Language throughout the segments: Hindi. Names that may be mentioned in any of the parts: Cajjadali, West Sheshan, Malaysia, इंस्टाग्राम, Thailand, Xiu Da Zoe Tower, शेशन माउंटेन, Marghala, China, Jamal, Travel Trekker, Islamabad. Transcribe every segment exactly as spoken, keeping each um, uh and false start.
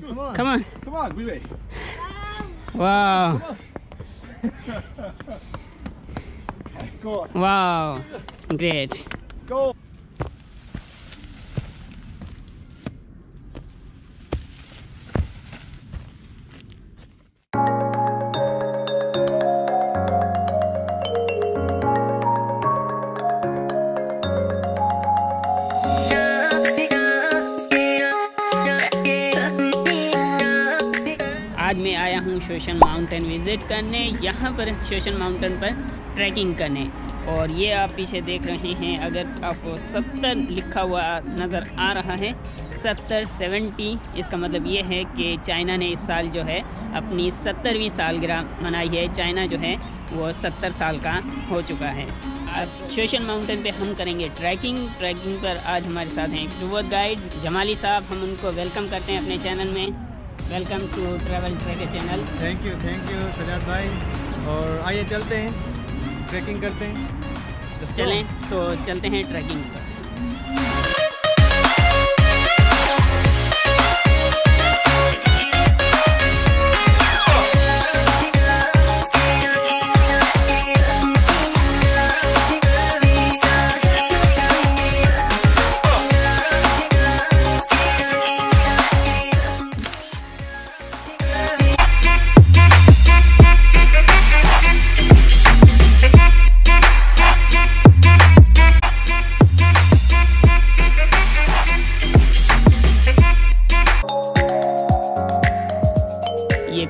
Come on. Come on. Come on, we wait. Wow. Go on. Wow. Great. Go. आज मैं आया हूँ शेशन माउंटेन विजिट करने। यहाँ पर शेशन माउंटेन पर ट्रैकिंग करने। और ये आप पीछे देख रहे हैं, अगर आपको सत्तर लिखा हुआ नज़र आ रहा है, सत्तर सत्तर, इसका मतलब ये है कि चाइना ने इस साल जो है अपनी सत्तरवीं सालगिरह मनाई है। चाइना जो है वो सत्तर साल का हो चुका है। अब शेशन माउंटेन पे हम करेंगे ट्रैकिंग। ट्रैकिंग पर आज हमारे साथ हैं टूर गाइड जमाली साहब। हम उनको वेलकम करते हैं अपने चैनल में। Welcome to travel tracker channel. Thank you thank you Sajad भाई। और आइए चलते हैं, ट्रैकिंग करते हैं। तो चलें, तो चलते हैं ट्रैकिंग पर।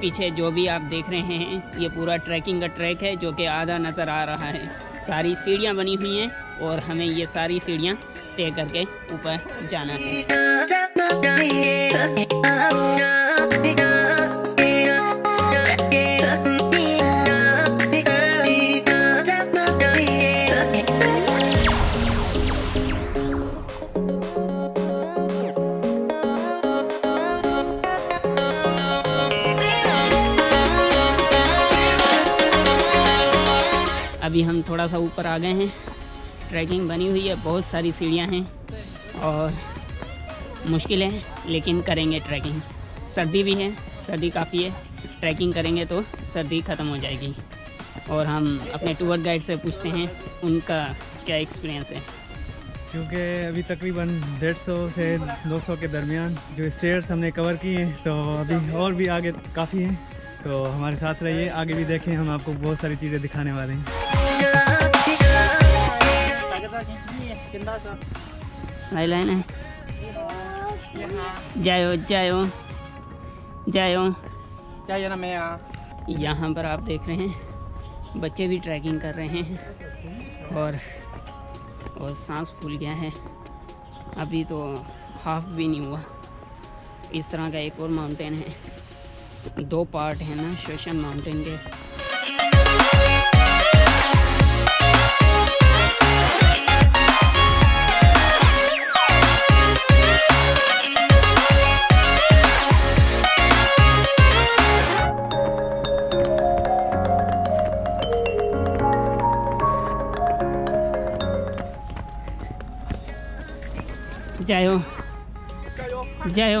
पीछे जो भी आप देख रहे हैं, ये पूरा ट्रैकिंग का ट्रैक है जो कि आधा नज़र आ रहा है। सारी सीढ़ियाँ बनी हुई हैं और हमें ये सारी सीढ़ियाँ तय करके ऊपर जाना है। अभी हम थोड़ा सा ऊपर आ गए हैं। ट्रैकिंग बनी हुई है, बहुत सारी सीढ़ियां हैं और मुश्किल है, लेकिन करेंगे ट्रैकिंग। सर्दी भी है, सर्दी काफ़ी है। ट्रैकिंग करेंगे तो सर्दी ख़त्म हो जाएगी। और हम अपने टूर गाइड से पूछते हैं उनका क्या एक्सपीरियंस है। क्योंकि अभी तकरीबन डेढ़ सौ से दो सौ के दरमियान जो स्टेयर्स हमने कवर किए हैं, तो अभी और भी आगे काफ़ी हैं। तो हमारे साथ रहिए, आगे भी देखें, हम आपको बहुत सारी चीज़ें दिखाने वाले हैं। जायो जायो जायो जायो ना मैं। यहाँ पर आप देख रहे हैं बच्चे भी ट्रैकिंग कर रहे हैं और और सांस फूल गया है। अभी तो हाफ भी नहीं हुआ। इस तरह का एक और माउंटेन है, दो पार्ट है ना शेशन माउंटेन के। जायो जायो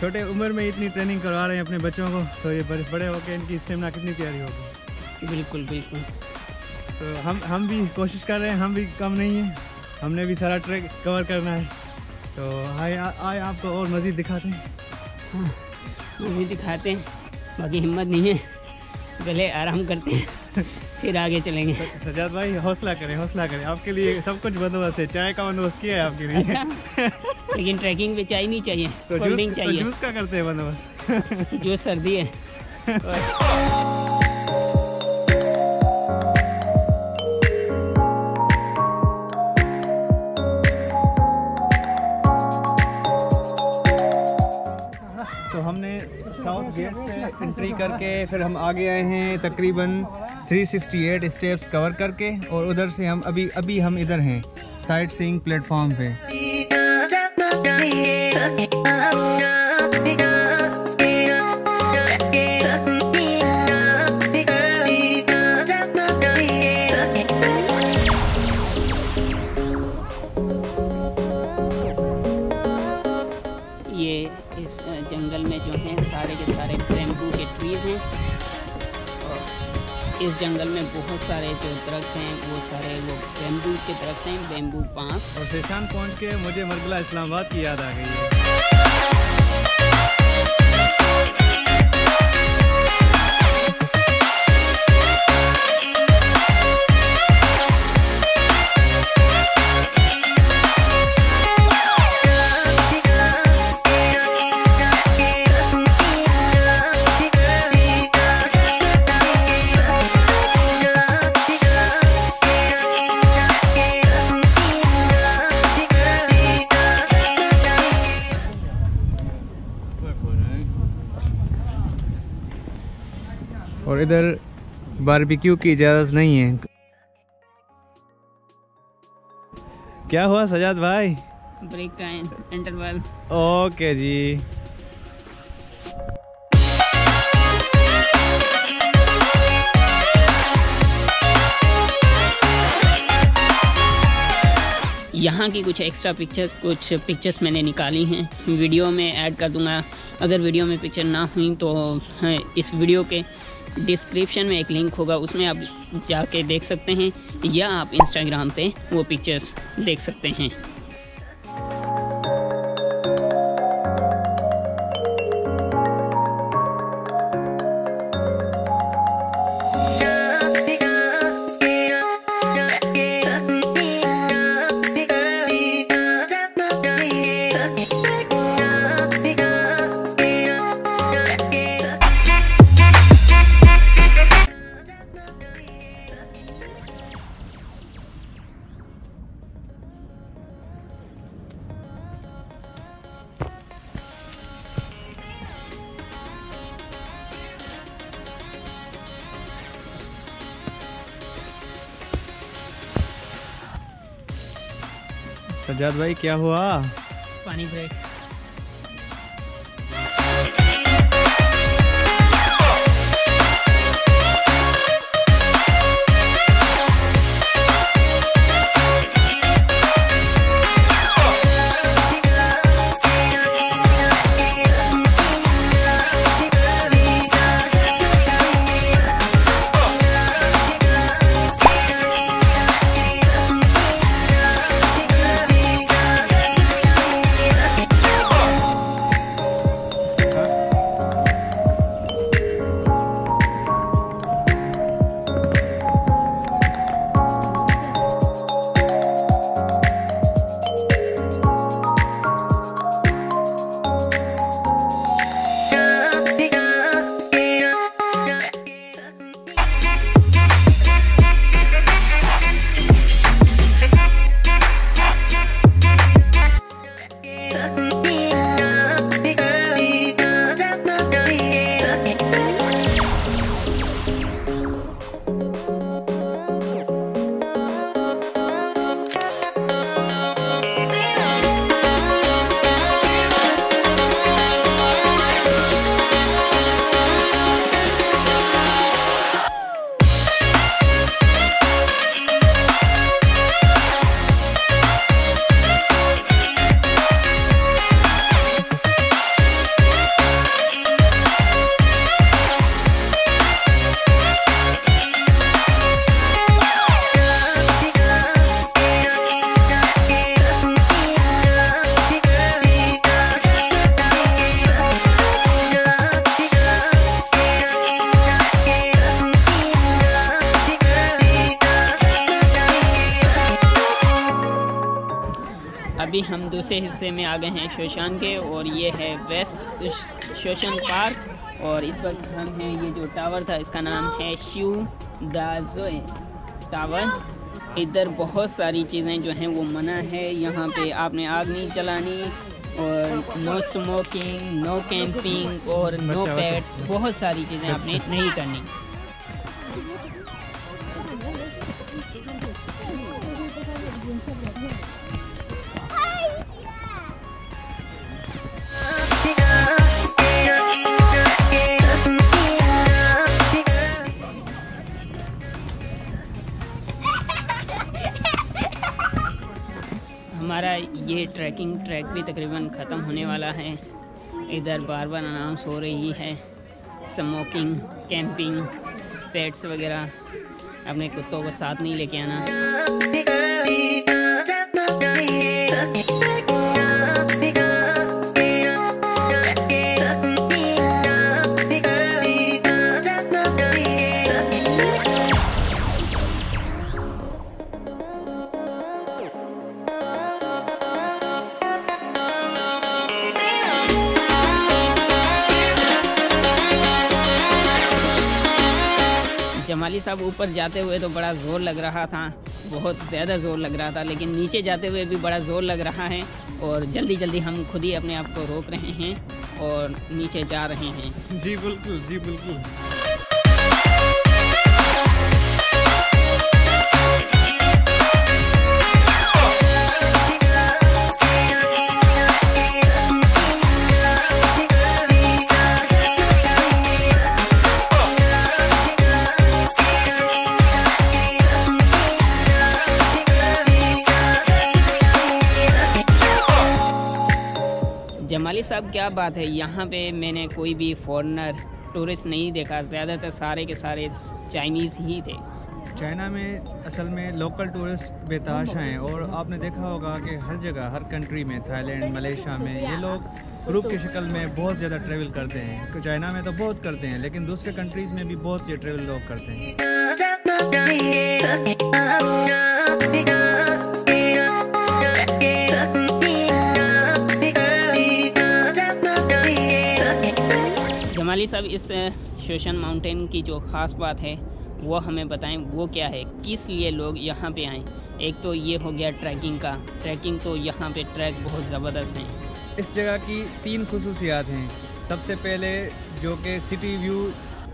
छोटे उम्र में इतनी ट्रेनिंग करवा रहे हैं अपने बच्चों को, तो ये बड़े बड़े होकर इनकी स्टेमिना कितनी तैयारी होगी। बिल्कुल बिल्कुल। तो हम हम भी कोशिश कर रहे हैं, हम भी कम नहीं हैं, हमने भी सारा ट्रैक कवर करना है। तो आए आए आपको और मज़ीद दिखाते हैं। हाँ, मज़ीद दिखाते हैं। बाकी हिम्मत नहीं है, गले आराम करते हैं, फिर आगे चलेंगे। सजाद भाई हौसला करें, हौसला करें, आपके लिए सब कुछ बंदोबस्त है। चाय का बंदोबस्त किया है आपके लिए। अच्छा? लेकिन ट्रैकिंग पे चाय नहीं चाहिए, तो कोल्ड ड्रिंक चाहिए। तो जूस का करते हैं बंदोबस्त। जो सर्दी है। तो हमने साउथ गेट से एंट्री करके फिर हम आगे आए हैं तकरीबन तीन सौ अड़सठ स्टेप्स कवर करके, और उधर से हम अभी अभी हम इधर हैं साइट सीइंग प्लेटफॉर्म पे। इस जंगल में बहुत सारे जो दरख्त हैं वो सारे वो बेम्बू के दरख्त हैं, बेम्बू बांस। और शेशान पहुंच के मुझे मरगला इस्लामाबाद की याद आ गई है। और इधर बारबेक्यू की इजाज़त नहीं है। क्या हुआ सजाद भाई? Break time interval. ओके जी। यहाँ की कुछ एक्स्ट्रा पिक्चर्स कुछ पिक्चर्स मैंने निकाली हैं, वीडियो में ऐड कर दूंगा। अगर वीडियो में पिक्चर ना हुई तो इस वीडियो के डिस्क्रिप्शन में एक लिंक होगा, उसमें आप जाके देख सकते हैं, या आप इंस्टाग्राम पे वो पिक्चर्स देख सकते हैं। सजाद भाई क्या हुआ? पानी ब्रेक। अभी हम दूसरे हिस्से में आ गए हैं शेशान के, और ये है वेस्ट शेशन पार्क। और इस वक्त हम हैं, ये जो टावर था इसका नाम है श्यू दा ज़ोए टावर। इधर बहुत सारी चीज़ें जो हैं वो मना है, यहाँ पे आपने आग नहीं जलानी, और नो स्मोकिंग, नो कैंपिंग और नो पेट्स, बहुत सारी चीज़ें आपने नहीं करनी। हमारा ये ट्रैकिंग ट्रैक भी तकरीबन ख़त्म होने वाला है। इधर बार बार अनाउंस हो रही है स्मोकिंग, कैंपिंग, पेट्स वगैरह, अपने कुत्तों को साथ नहीं लेके आना। जमाली साहब ऊपर जाते हुए तो बड़ा ज़ोर लग रहा था, बहुत ज़्यादा ज़ोर लग रहा था, लेकिन नीचे जाते हुए भी बड़ा ज़ोर लग रहा है और जल्दी जल्दी हम खुद ही अपने आप को रोक रहे हैं और नीचे जा रहे हैं। जी बिल्कुल, जी बिल्कुल। जमाली साहब क्या बात है, यहाँ पे मैंने कोई भी फॉरेनर टूरिस्ट नहीं देखा, ज़्यादातर सारे के सारे चाइनीज़ ही थे। चाइना में असल में लोकल टूरिस्ट बेताशा हैं और आपने देखा होगा कि हर जगह, हर कंट्री में, थाईलैंड, मलेशिया में ये लोग ग्रुप की शक्ल में बहुत ज़्यादा ट्रैवल करते हैं। चाइना में तो बहुत करते हैं लेकिन दूसरे कंट्रीज़ में भी बहुत ये ट्रैवल लोग करते हैं। जमाली साहब, इस शेशन माउंटेन की जो ख़ास बात है वो हमें बताएं, वो क्या है, किस लिए लोग यहाँ पे आएँ? एक तो ये हो गया ट्रैकिंग का, ट्रैकिंग तो यहाँ पे ट्रैक बहुत ज़बरदस्त हैं। इस जगह की तीन खसूसियात हैं। सबसे पहले जो कि सिटी व्यू,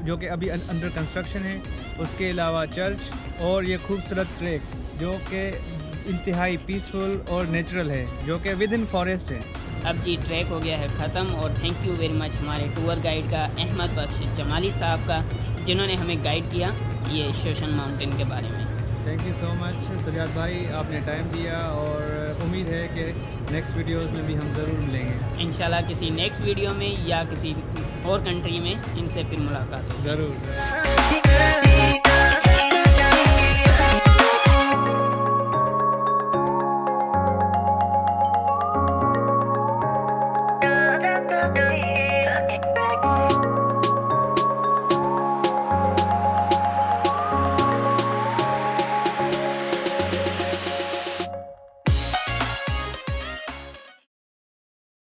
जो कि अभी अंडर कंस्ट्रक्शन है, उसके अलावा चर्च और ये खूबसूरत ट्रैक जो कि इंतहाई पीसफुल और नेचुरल है, जो कि विद इन फॉरेस्ट है। अब जी ट्रैक हो गया है ख़त्म और थैंक यू वेरी मच हमारे टूर गाइड का, अहमद बख्श जमाली साहब का, जिन्होंने हमें गाइड किया ये शेशन माउंटेन के बारे में। Thank you so much Sajad भाई, आपने टाइम दिया और उम्मीद है कि नेक्स्ट वीडियोस में भी हम ज़रूर मिलेंगे इंशाल्लाह। किसी नेक्स्ट वीडियो में या किसी और कंट्री में इनसे फिर मुलाकात हो। ज़रूर। Yeah.